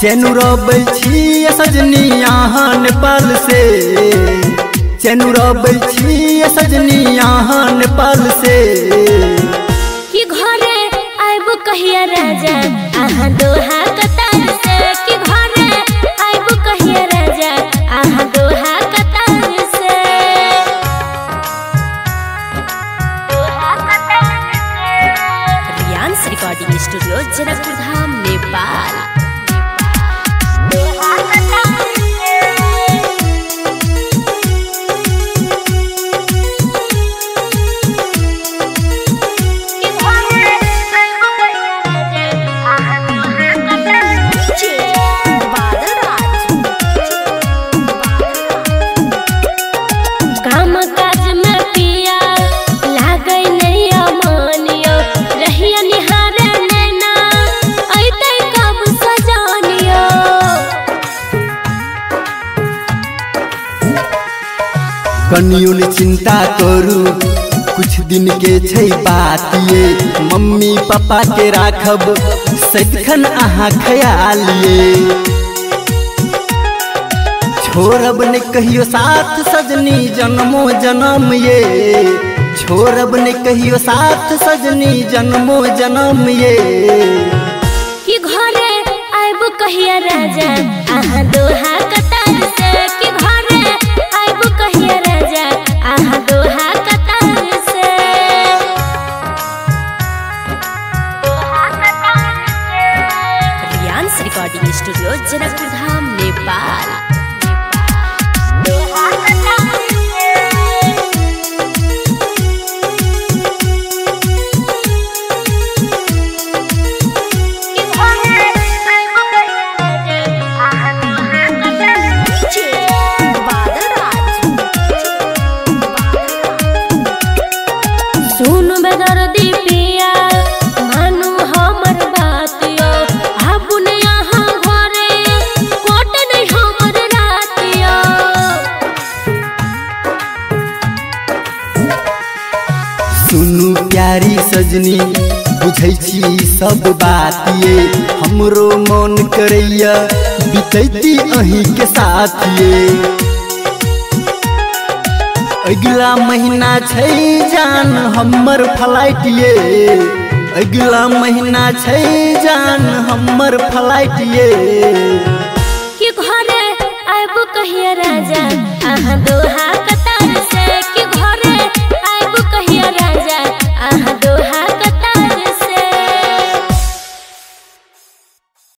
चेनु रोबल छी सजनी आहान पाल से, चेनु रोबल छी सजनी आहान पाल से। कि घरे आइबू कहिया राजा आहा दोहा कतार से, कि घरे आइबू कहिया राजा आहा दोहा कतार से, दोहा कतार से। रियांस रिकॉर्डिंग स्टूडियो जनकपुर धाम नेपाल। कनियों चिंता करू कुछ दिन के छै बात ये, मम्मी पापा के राखब सदिखन आहा ख्याल ये। छोड़ब ने कहियो साथ सजनी जन्मो जन्म ये, छोड़ब ने कहियो साथ सजनी जन्मो जन्म ये। कि घरे आइबू कहिया राजा आहा दोहा कतार से, कि घरे आइबू कहिया आहा दोहा कतार से, दोहा कतार से। रियांस रिकॉर्डिंग स्टूडियो जनकपुर धाम नेपाल। दोहा कतार से। कि घरे आइबू कहिया राजा आहा दोहा कतार से। सुनु प्यारी सजनी बुझै छी सब बात ये, हमरो मन करैया बितैती अहीं के साथ ये। अगला महीना छै जान हमर फ्लाइट ये, अगला महीना छै जान हमर फ्लाइट ये। कि घरे आइबू कहिया राजा